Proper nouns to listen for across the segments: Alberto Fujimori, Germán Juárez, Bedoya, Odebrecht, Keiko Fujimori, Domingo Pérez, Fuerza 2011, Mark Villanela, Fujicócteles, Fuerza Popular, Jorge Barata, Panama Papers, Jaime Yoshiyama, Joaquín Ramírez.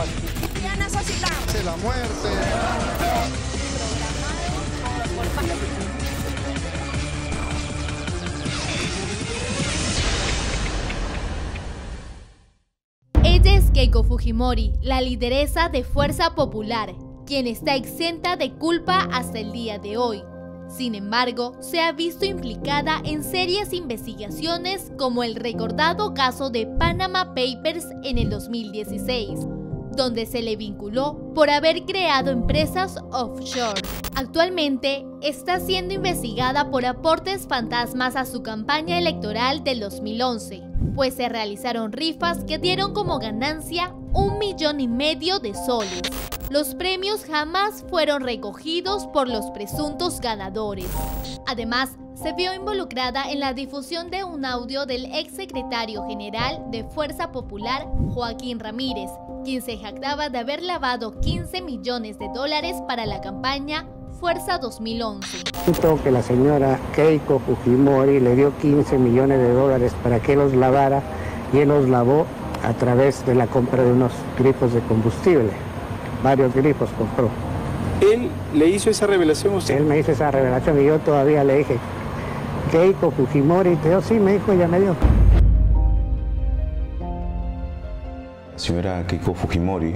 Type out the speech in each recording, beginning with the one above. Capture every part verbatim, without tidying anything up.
De la muerte. Ella es Keiko Fujimori, la lideresa de Fuerza Popular, quien está exenta de culpa hasta el día de hoy. Sin embargo, se ha visto implicada en serias investigaciones como el recordado caso de Panama Papers en el dos mil dieciséis, donde se le vinculó por haber creado empresas offshore. Actualmente está siendo investigada por aportes fantasmas a su campaña electoral del dos mil once, pues se realizaron rifas que dieron como ganancia un millón y medio de soles. Los premios jamás fueron recogidos por los presuntos ganadores. Además, se vio involucrada en la difusión de un audio del exsecretario general de Fuerza Popular, Joaquín Ramírez, quien se jactaba de haber lavado quince millones de dólares para la campaña Fuerza dos mil once. Que la señora Keiko Fujimori le dio quince millones de dólares para que los lavara y él los lavó a través de la compra de unos grifos de combustible. Varios grifos compró. ¿Él le hizo esa revelación a usted? Él me hizo esa revelación y yo todavía le dije, Keiko Fujimori, te dio, sí, me dijo, ya me dio. La señora Keiko Fujimori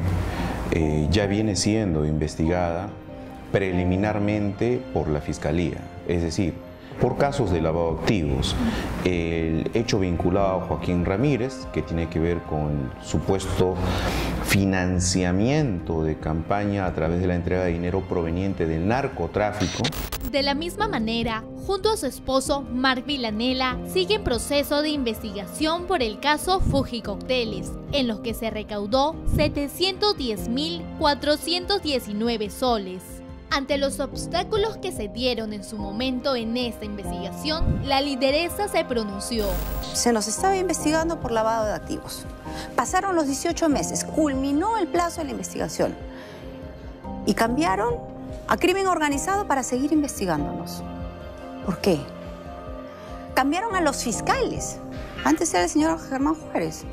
eh, ya viene siendo investigada preliminarmente por la Fiscalía, es decir, por casos de lavado de activos. El hecho vinculado a Joaquín Ramírez, que tiene que ver con el supuesto financiamiento de campaña a través de la entrega de dinero proveniente del narcotráfico. De la misma manera, junto a su esposo, Mark Villanela, sigue en proceso de investigación por el caso Fujicócteles, en los que se recaudó setecientos diez mil cuatrocientos diecinueve soles. Ante los obstáculos que se dieron en su momento en esta investigación, la lideresa se pronunció. Se nos estaba investigando por lavado de activos. Pasaron los dieciocho meses, culminó el plazo de la investigación y cambiaron a crimen organizado para seguir investigándonos. ¿Por qué? Cambiaron a los fiscales. Antes era el señor Germán Juárez.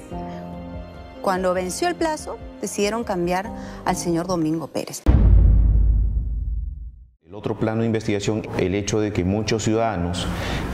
Cuando venció el plazo, decidieron cambiar al señor Domingo Pérez. El otro plano de investigación, el hecho de que muchos ciudadanos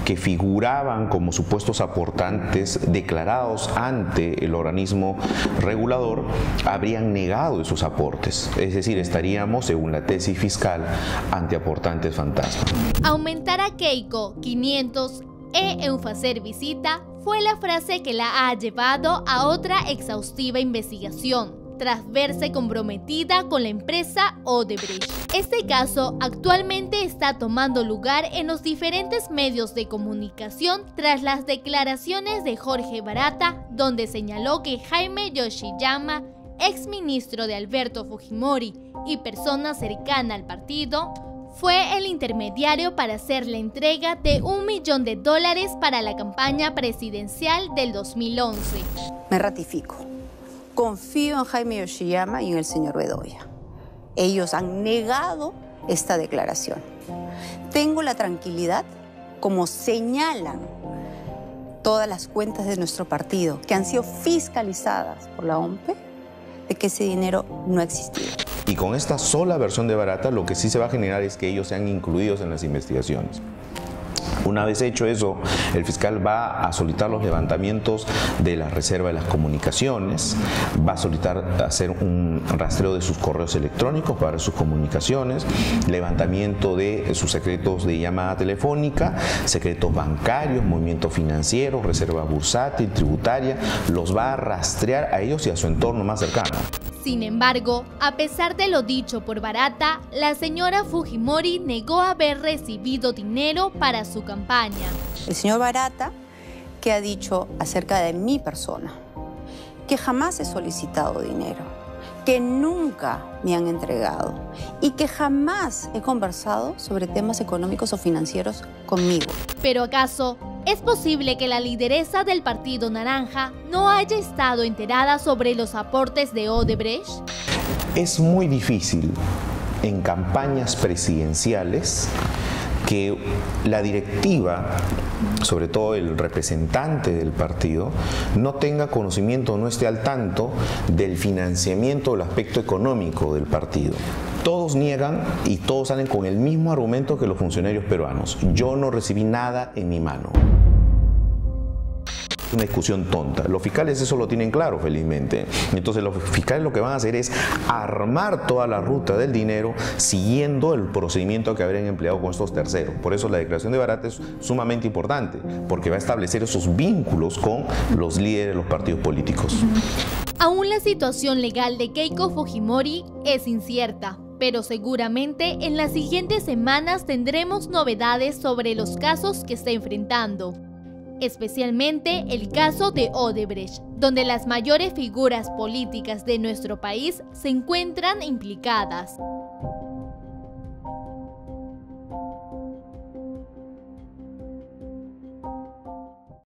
que figuraban como supuestos aportantes declarados ante el organismo regulador habrían negado esos aportes. Es decir, estaríamos, según la tesis fiscal, ante aportantes fantasma. Aumentar a Keiko quinientos e eufacer visita fue la frase que la ha llevado a otra exhaustiva investigación, tras verse comprometida con la empresa Odebrecht. Este caso actualmente está tomando lugar en los diferentes medios de comunicación tras las declaraciones de Jorge Barata, donde señaló que Jaime Yoshiyama, exministro de Alberto Fujimori y persona cercana al partido, fue el intermediario para hacer la entrega de un millón de dólares para la campaña presidencial del dos mil once. Me ratifico. Confío en Jaime Yoshiyama y en el señor Bedoya. Ellos han negado esta declaración. Tengo la tranquilidad, como señalan todas las cuentas de nuestro partido, que han sido fiscalizadas por la O M P E, de que ese dinero no existía. Y con esta sola versión de Barata, lo que sí se va a generar es que ellos sean incluidos en las investigaciones. Una vez hecho eso, el fiscal va a solicitar los levantamientos de la reserva de las comunicaciones, va a solicitar hacer un rastreo de sus correos electrónicos para sus comunicaciones, levantamiento de sus secretos de llamada telefónica, secretos bancarios, movimientos financieros, reserva bursátil, tributaria, los va a rastrear a ellos y a su entorno más cercano. Sin embargo, a pesar de lo dicho por Barata, la señora Fujimori negó haber recibido dinero para su campaña. El señor Barata, ¿qué ha dicho acerca de mi persona? Que jamás he solicitado dinero, que nunca me han entregado y que jamás he conversado sobre temas económicos o financieros conmigo. ¿Pero acaso es posible que la lideresa del Partido Naranja no haya estado enterada sobre los aportes de Odebrecht? Es muy difícil en campañas presidenciales que la directiva, sobre todo el representante del partido, no tenga conocimiento, no esté al tanto del financiamiento, del aspecto económico del partido. Todos niegan y todos salen con el mismo argumento que los funcionarios peruanos. Yo no recibí nada en mi mano. Una discusión tonta. Los fiscales eso lo tienen claro, felizmente. Entonces los fiscales lo que van a hacer es armar toda la ruta del dinero siguiendo el procedimiento que habrían empleado con estos terceros. Por eso la declaración de Barata es sumamente importante, porque va a establecer esos vínculos con los líderes de los partidos políticos. Aún la situación legal de Keiko Fujimori es incierta, pero seguramente en las siguientes semanas tendremos novedades sobre los casos que está enfrentando. Especialmente el caso de Odebrecht, donde las mayores figuras políticas de nuestro país se encuentran implicadas.